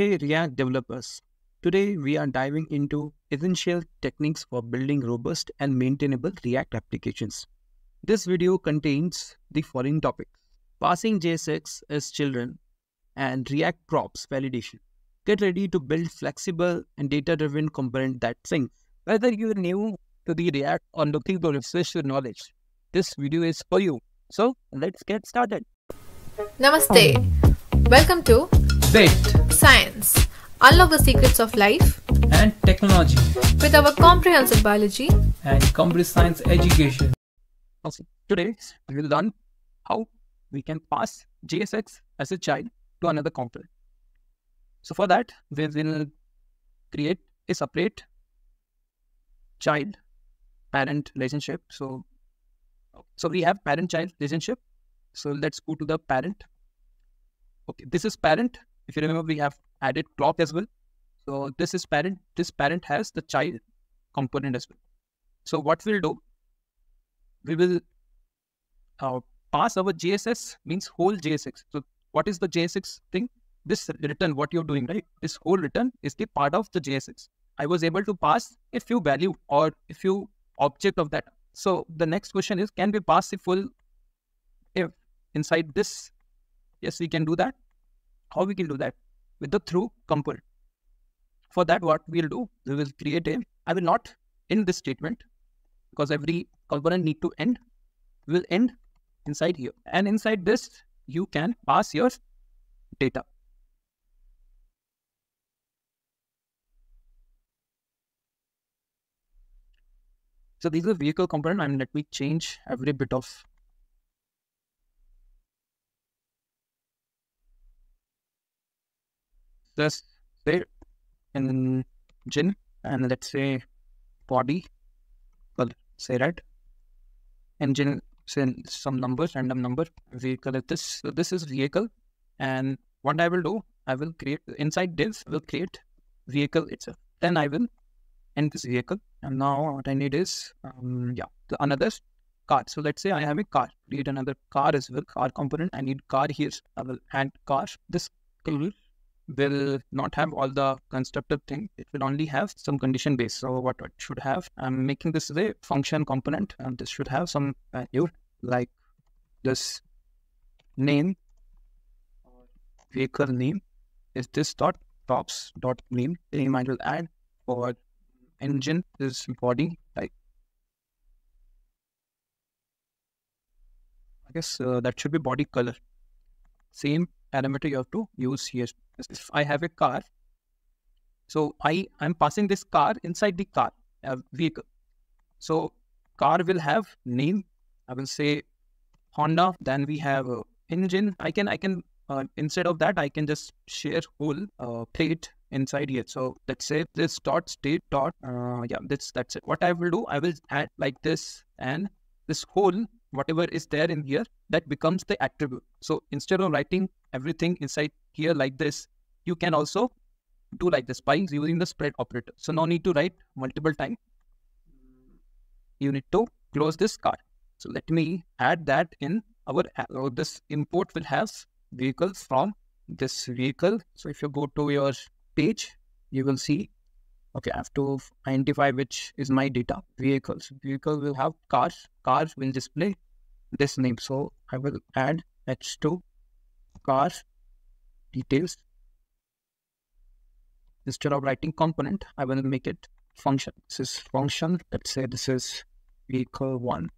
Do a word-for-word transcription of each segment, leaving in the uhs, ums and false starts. Hey React developers, today we are diving into essential techniques for building robust and maintainable React applications. This video contains the following topics: passing J S X as children and React props validation. Get ready to build flexible and data-driven component that syncs. Whether you're new to the React or looking to refresh your knowledge, this video is for you. So let's get started. Namaste. Welcome to Bit Science. Unlock the secrets of life and technology with our comprehensive biology and comprehensive science education. Okay. Today we will learn how we can pass J S X as a child to another component. So for that, we will create a separate child-parent relationship. So, so we have parent-child relationship. So let's go to the parent. Okay, this is parent. If you remember, we have added clock as well. So this is parent. This parent has the child component as well. So what we'll do, we will uh, pass our J S X, means whole J S X. So what is the J S X thing? This return, what you're doing, right? This whole return is the part of the J S X. I was able to pass a few value or a few object of that. So the next question is, can we pass the full if inside this? Yes, we can do that. How we can do that? With the through component. For that, what we'll do, we will create a, I will not end this statement because every component need to end. We will end inside here. And inside this, you can pass your data. So these are vehicle component, and let me change every bit of. Let's say engine and let's say body, well, say red. Engine, say some numbers, random number, vehicle is this. So this is vehicle, and what I will do, I will create, inside div, I will create vehicle itself. Then I will end this vehicle. And now what I need is, um, yeah, the another car. So let's say I have a car. Create another car as well. Car component. I need car here. I will add car. This will not have all the constructor thing. It will only have some condition base. So what it should have, I'm making this a function component, and this should have some value like this name, vehicle name is this dot props dot name. Name I will add for engine is body type. I guess uh, that should be body color. Same parameter you have to use here. If I have a car, so I am passing this car inside the car uh, vehicle. So car will have name. I will say Honda. Then we have uh, engine. I can I can uh, instead of that I can just share whole uh, plate inside here. So let's say this dot state dot uh, yeah that's that's it. What I will do, I will add like this, and this whole whatever is there in here, that becomes the attribute. So instead of writing everything inside here like this, you can also do like this by using the spread operator. So no need to write multiple times. You need to close this card. So let me add that in our app. So this import will have vehicle from this vehicle. So if you go to your page, you will see, okay, I have to identify which is my data. Vehicles. Vehicle will have cars. Cars will display this name. So I will add H two car details. Instead of writing component, I will make it function. This is function. Let's say this is vehicle one.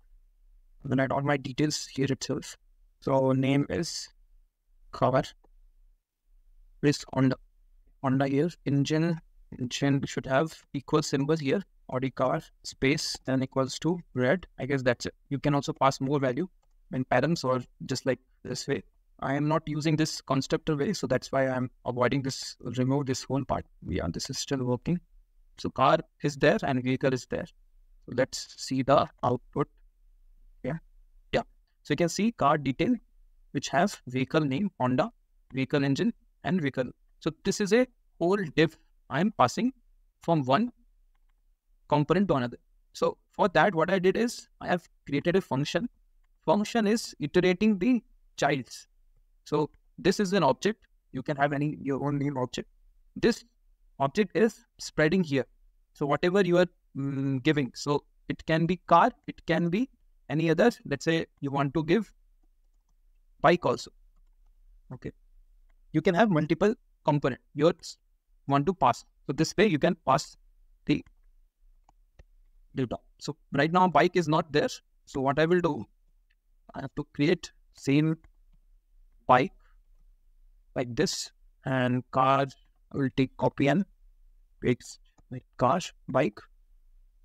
I will add all my details here itself. So name is car. Please on the on the here engine. Engine should have equal symbols here, Audi car, space, then equals to red. I guess that's it. You can also pass more value in params or just like this way. I am not using this constructor way, so that's why I'm avoiding this, remove this whole part. Yeah, this is still working. So car is there and vehicle is there. So let's see the output. Yeah. Yeah. So you can see car detail, which has vehicle name, Honda, vehicle engine, and vehicle. So this is a whole div. I'm passing from one component to another. So for that, what I did is I have created a function. Function is iterating the childs. So this is an object. You can have any your own name object. this object is spreading here. So whatever you are mm, giving, so it can be car, it can be any other, let's say you want to give bike also. Okay. You can have multiple component you want to pass. So this way you can pass the data. So right now bike is not there. So what I will do, I have to create same bike like this, and car I will take copy and paste like car bike,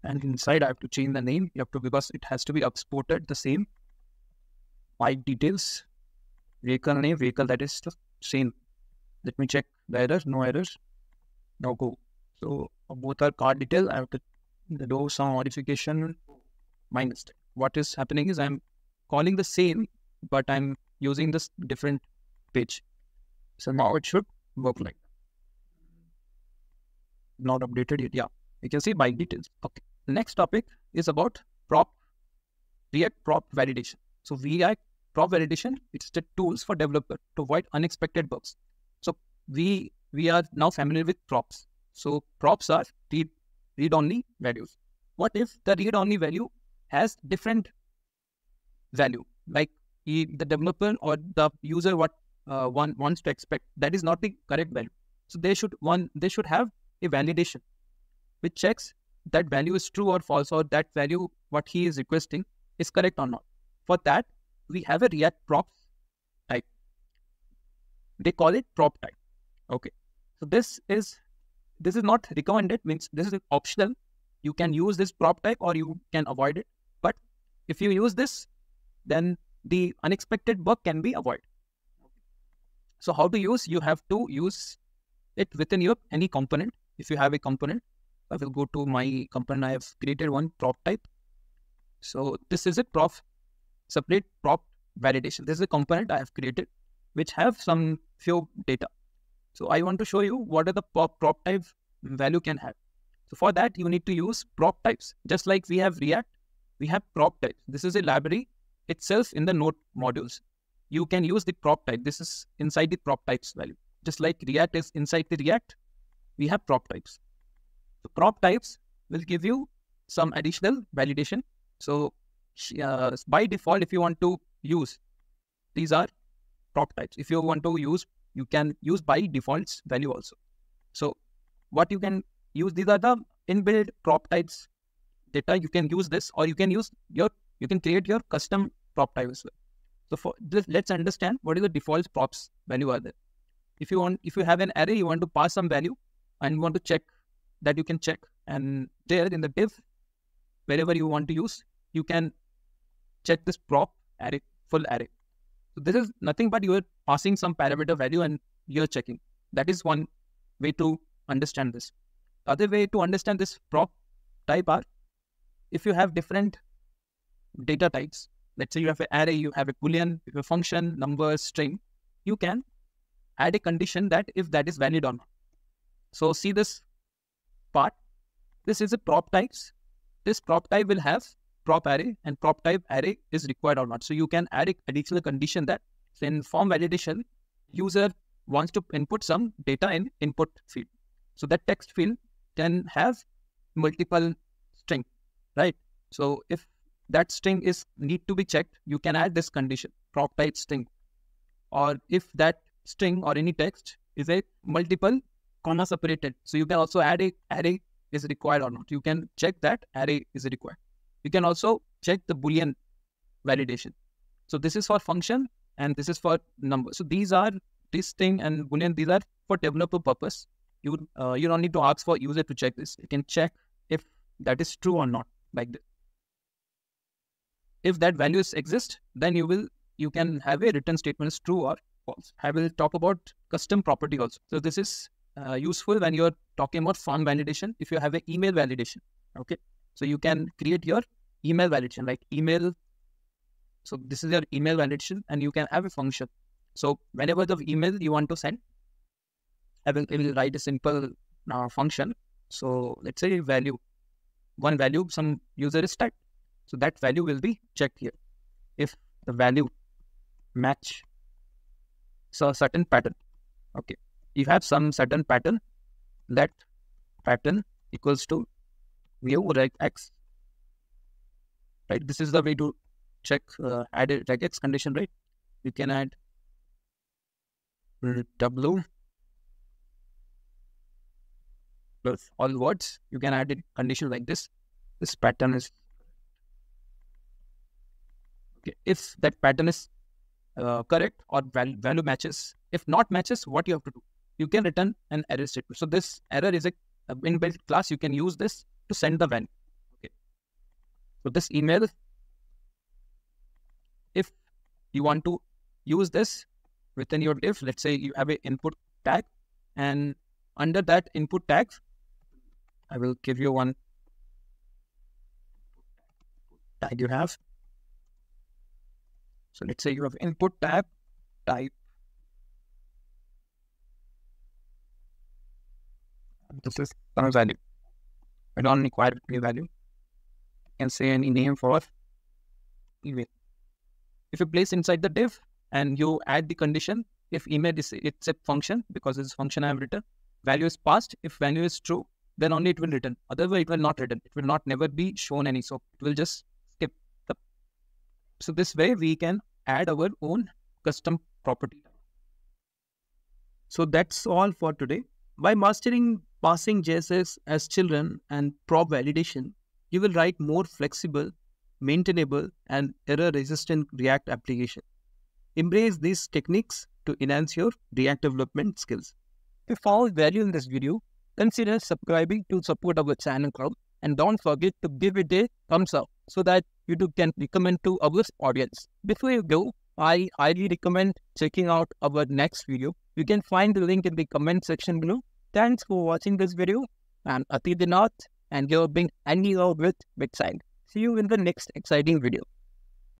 and inside I have to change the name. You have to, because it has to be exported the same bike details, vehicle name, vehicle, that is the same. Let me check the errors. No errors. Now go. So both are car detail. I have to do some modification minus that. What is happening is I'm calling the same, but I'm using this different page. So now it should work like that. Not updated yet. Yeah, you can see bike details. Okay. The next topic is about prop React prop validation. So React prop validation, it's the tools for developer to avoid unexpected bugs. So we we are now familiar with props. So props are read read only values. What if the read only value has different value, like the developer or the user what uh, one wants to expect, that is not the correct value. So they should one they should have a validation which checks that value is true or false, or that value what he is requesting is correct or not. For that we have a React props type. They call it prop type. Okay, so this is this is not recommended, means this is optional. You can use this prop type or you can avoid it, but if you use this, then the unexpected bug can be avoided. So how to use? You have to use it within your any component. If you have a component, I will go to my component. I have created one prop type. So this is a prop, separate prop validation. This is a component I have created, which have some few data. So I want to show you what are the prop, prop type value can have. So for that, you need to use prop types. Just like we have React, we have prop types. This is a library itself in the node modules. You can use the prop type. This is inside the prop types value. Just like React is inside the React, we have prop types. So prop types will give you some additional validation. So uh, by default, if you want to use, these are prop types. If you want to use, you can use by default value also. So what you can use, these are the inbuilt prop types data. You can use this, or you can use your, you can create your custom prop type as well. So for this, let's understand what is the default props value are there. If you want, if you have an array, you want to pass some value and you want to check that, you can check, and there in the div, wherever you want to use, you can check this prop array, full array. So this is nothing but you are passing some parameter value and you're checking. That is one way to understand this. The other way to understand this prop type are, if you have different data types, let's say you have an array, you have a boolean, you have a function, number, string, you can add a condition that if that is valid or not. So see this part, this is a prop types. This prop type will have prop array, and prop type array is required or not. So you can add an additional condition that in form validation, user wants to input some data in input field. So that text field can have multiple string, right? So if that string is need to be checked, you can add this condition, prop type string. Or if that string or any text is a multiple comma separated, so you can also add a array is required or not. You can check that array is required. You can also check the Boolean validation. So this is for function and this is for number. So these are, this thing and Boolean, these are for developer purpose. You, uh, you don't need to ask for user to check this. You can check if that is true or not, like this. If that values exist, then you will you can have a return statement is true or false. I will talk about custom property also. So this is uh, useful when you're talking about form validation. If you have an email validation, okay, so you can create your email validation like email. So this is your email validation, and you can have a function. So whenever the email you want to send, I will, I will write a simple uh, function. So let's say value, one value some user is typed. So that value will be checked here. If the value match so a certain pattern, okay, you have some certain pattern, let pattern equals to view regex. Right, this is the way to check uh, add a regex condition, right? You can add w plus all words. You can add a condition like this. This pattern is okay. If that pattern is uh, correct or val value matches, if not matches, what you have to do? You can return an error statement. So this error is a inbuilt class. You can use this to send the value. Okay. So this email, if you want to use this within your div, let's say you have an input tag, and under that input tag, I will give you one tag you have. So let's say you have input tag type. This is some value. I don't require any value. You can say any name for email. If you place inside the div and you add the condition, if email is it's a function, because it's a function I have written, value is passed. If value is true, then only it will return. Otherwise, it will not return. It will not never be shown any. So it will just skip the. So this way we can add our own custom property. So that's all for today. By mastering passing J S X as children and prop validation, you will write more flexible, maintainable, and error-resistant React application. Embrace these techniques to enhance your React development skills. If you found value in this video, consider subscribing to support our channel club, and don't forget to give it a thumbs up so that YouTube can recommend to our audience. Before you go, I highly recommend checking out our next video. You can find the link in the comment section below. Thanks for watching this video. I'm Ati Dinath, and you're being hanging out with Bit Science. See you in the next exciting video.